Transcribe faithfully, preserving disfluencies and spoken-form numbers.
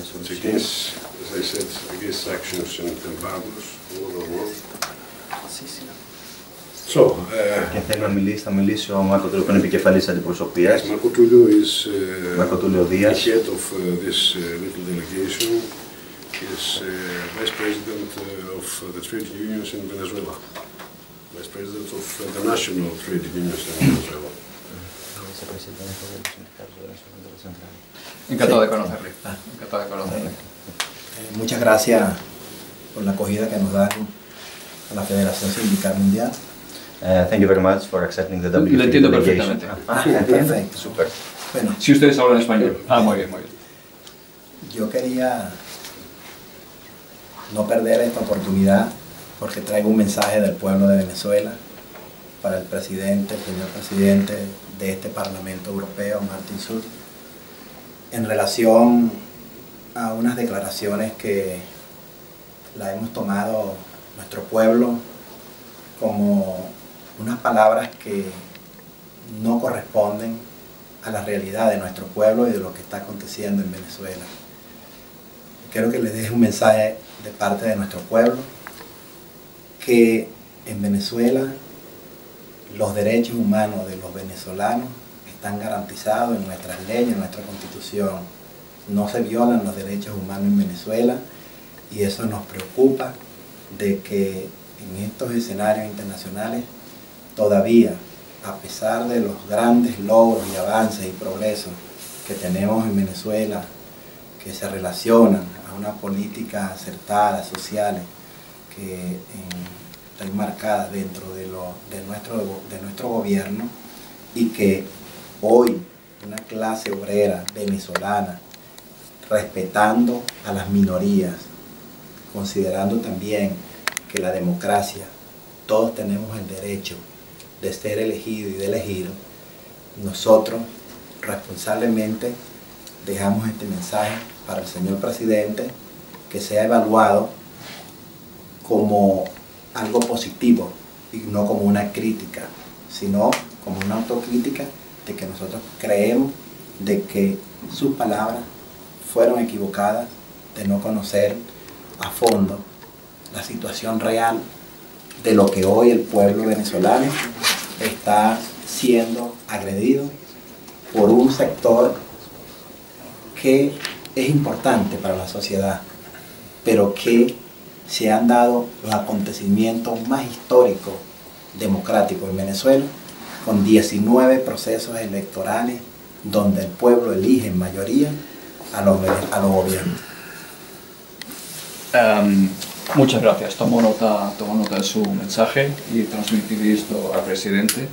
It's against, as I said, against sanctions and embargoes all over the world. So, uh, θέλω να μιλήσει, θα μιλήσει ο Μάρκο Τούλιο, που είναι επικεφαλής αντιπροσωπείας. Μάρκο Τούλιο is uh, the head of uh, this uh, little delegation. He is uh, vice president uh, of the trade unions in Venezuela, vice president of international trade unions in Venezuela. Encantado de conocerle. Encantado de conocerle. Eh, muchas gracias por la acogida que nos dan a la Federación Sindical Mundial. Uh, thank you very much for accepting the W P. Lo entiendo perfectamente. Ah, perfecto. Super. Bueno. Si ustedes hablan español. Ah, muy bien, muy bien. Yo quería no perder esta oportunidad porque traigo un mensaje del pueblo de Venezuela para el presidente, el señor presidente de este Parlamento Europeo, Martin Schulz, en relación a unas declaraciones que la hemos tomado nuestro pueblo como unas palabras que no corresponden a la realidad de nuestro pueblo y de lo que está aconteciendo en Venezuela. Quiero que les deje un mensaje de parte de nuestro pueblo, que en Venezuela los derechos humanos de los venezolanos están garantizados en nuestras leyes, en nuestra Constitución. No se violan los derechos humanos en Venezuela y eso nos preocupa, de que en estos escenarios internacionales todavía, a pesar de los grandes logros y avances y progresos que tenemos en Venezuela, que se relacionan a una política acertada, social, que en están marcadas dentro de, lo, de, nuestro, de nuestro gobierno, y que hoy una clase obrera venezolana, respetando a las minorías, considerando también que la democracia, todos tenemos el derecho de ser elegido y de elegir, nosotros responsablemente dejamos este mensaje para el señor presidente, que sea evaluado como algo positivo y no como una crítica, sino como una autocrítica de que nosotros creemos de que sus palabras fueron equivocadas, de no conocer a fondo la situación real de lo que hoy el pueblo venezolano está siendo agredido por un sector que es importante para la sociedad, pero que se han dado los acontecimientos más históricos democráticos en Venezuela, con diecinueve procesos electorales donde el pueblo elige en mayoría a los, a los gobiernos. Um, muchas gracias. Tomo nota, tomo nota de su mensaje y transmitiré esto al presidente.